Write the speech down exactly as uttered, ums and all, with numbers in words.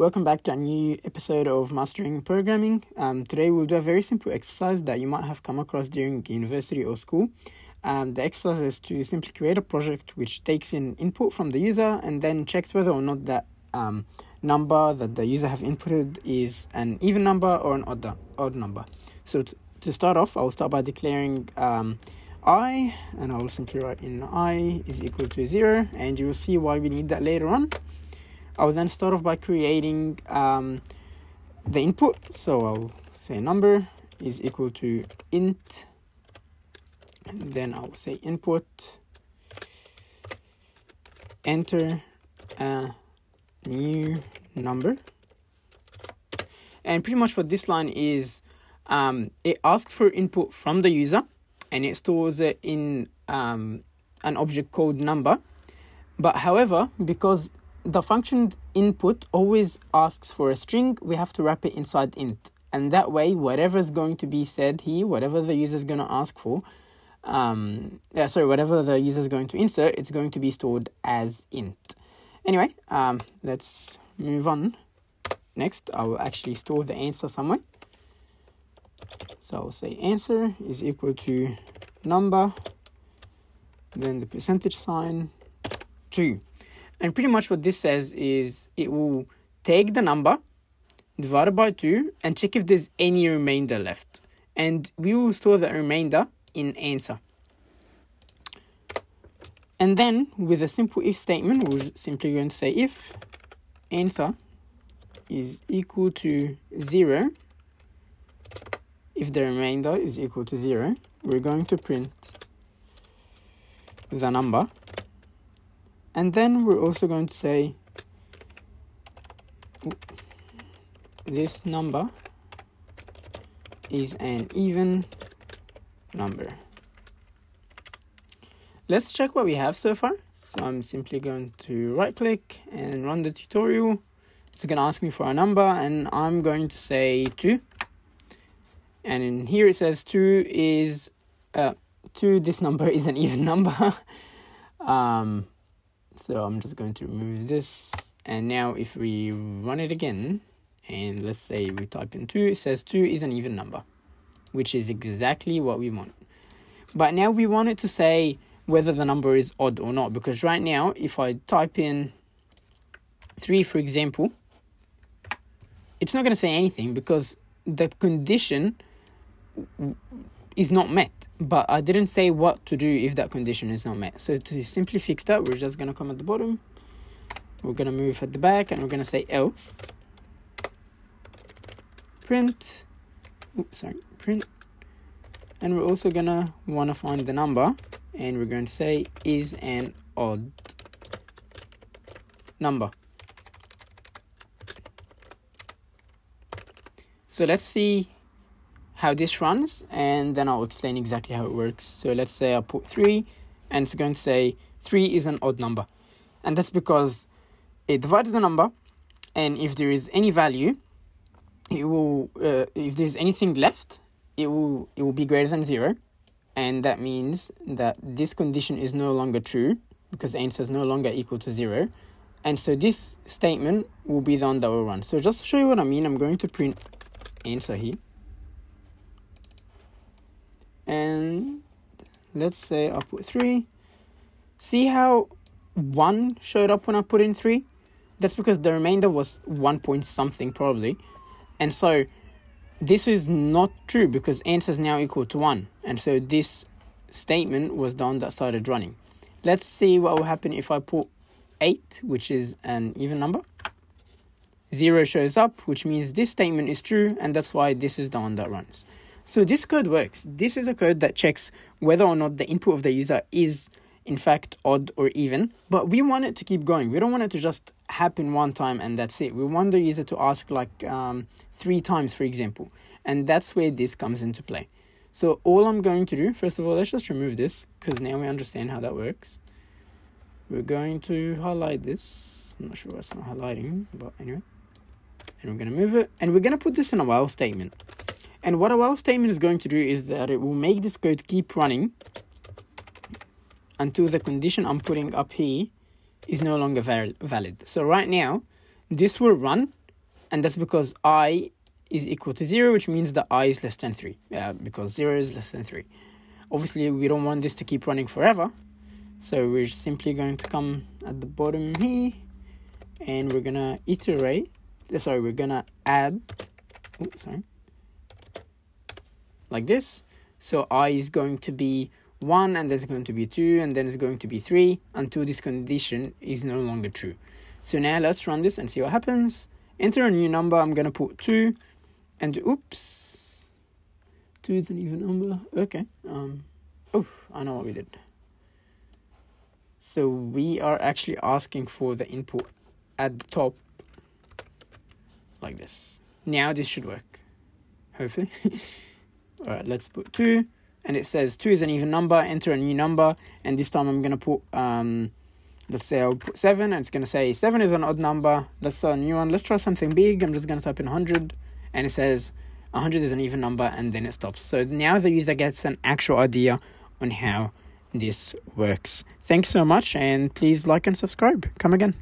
Welcome back to a new episode of Mastering Programming. Um, today we'll do a very simple exercise that you might have come across during university or school. Um, the exercise is to simply create a project which takes in input from the user and then checks whether or not that um, number that the user have inputted is an even number or an odd, odd number. So to start off, I'll start by declaring um, I, and I'll simply write in I is equal to zero, and you will see why we need that later on. I'll then start off by creating um, the input. So I'll say number is equal to int. And then I'll say input. Enter a new number. And pretty much what this line is, um, it asks for input from the user. And it stores it in um, an object called number. But however, because the function input always asks for a string, we have to wrap it inside int, and that way whatever is going to be said here, whatever the user is going to ask for, um yeah sorry whatever the user is going to insert, it's going to be stored as int anyway. Um let's move on. Next, I will actually store the answer somewhere, so I'll say answer is equal to number, then the percentage sign two. And pretty much what this says is it will take the number, divided by two, and check if there's any remainder left. And we will store the remainder in answer. And then with a simple if statement, we're simply going to say if answer is equal to zero, if the remainder is equal to zero, we're going to print the number. And then we're also going to say this number is an even number. Let's check what we have so far. So I'm simply going to right click and run the tutorial. It's going to ask me for a number, and I'm going to say two. And in here it says two is uh, two. This number is an even number. um. So I'm just going to remove this, and now if we run it again, and let's say we type in two, it says two is an even number, which is exactly what we want. But now we want it to say whether the number is odd or not, because right now if I type in three, for example, it's not going to say anything because the condition is not met, but I didn't say what to do if that condition is not met. So to simply fix that, we're just going to come at the bottom, we're going to move at the back, and we're going to say else print, oops, sorry print, and we're also going to want to find the number, and we're going to say is an odd number. So let's see how this runs, and then I'll explain exactly how it works. So let's say I put three, and it's going to say three is an odd number, and that's because it divides the number, and if there is any value, it will uh, if there's anything left, it will it will be greater than zero, and that means that this condition is no longer true because the answer is no longer equal to zero, and so this statement will be the one that will run. So just to show you what I mean, I'm going to print answer here. And let's say I put three. See how one showed up when I put in three? That's because the remainder was one point something probably. And so this is not true because answer is now equal to one. And so this statement was the one that started running. Let's see what will happen if I put eight, which is an even number. zero shows up, which means this statement is true, and that's why this is the one that runs. So this code works. This is a code that checks whether or not the input of the user is in fact odd or even, but we want it to keep going. We don't want it to just happen one time and that's it. We want the user to ask like um, three times, for example, and that's where this comes into play. So all I'm going to do, first of all, let's just remove this because now we understand how that works. We're going to highlight this. I'm not sure why it's not highlighting, but anyway. And we're going to move it, and we're going to put this in a while statement. And what a while statement is going to do is that it will make this code keep running until the condition I'm putting up here is no longer val valid. So right now, this will run and that's because I is equal to zero, which means that I is less than three, uh, because zero is less than three. Obviously, we don't want this to keep running forever, so we're simply going to come at the bottom here, and we're gonna iterate. Sorry, we're gonna add. Oops, sorry. Like this. So I is going to be one, and then it's going to be two, and then it's going to be three, until this condition is no longer true. So now let's run this and see what happens. Enter a new number. I'm gonna put two, and oops, two is an even number. Okay. Um. Oh, I know what we did. So we are actually asking for the input at the top, like this. Now this should work, hopefully. All right, let's put two, and it says two is an even number. Enter a new number, and this time I'm gonna put um. Let's say I'll put seven, and it's going to say seven is an odd number. Let's try a new one. Let's try something big. I'm just going to type in one hundred, and it says one hundred is an even number, and then it stops. So now the user gets an actual idea on how this works. Thanks so much, and please like and subscribe. Come again.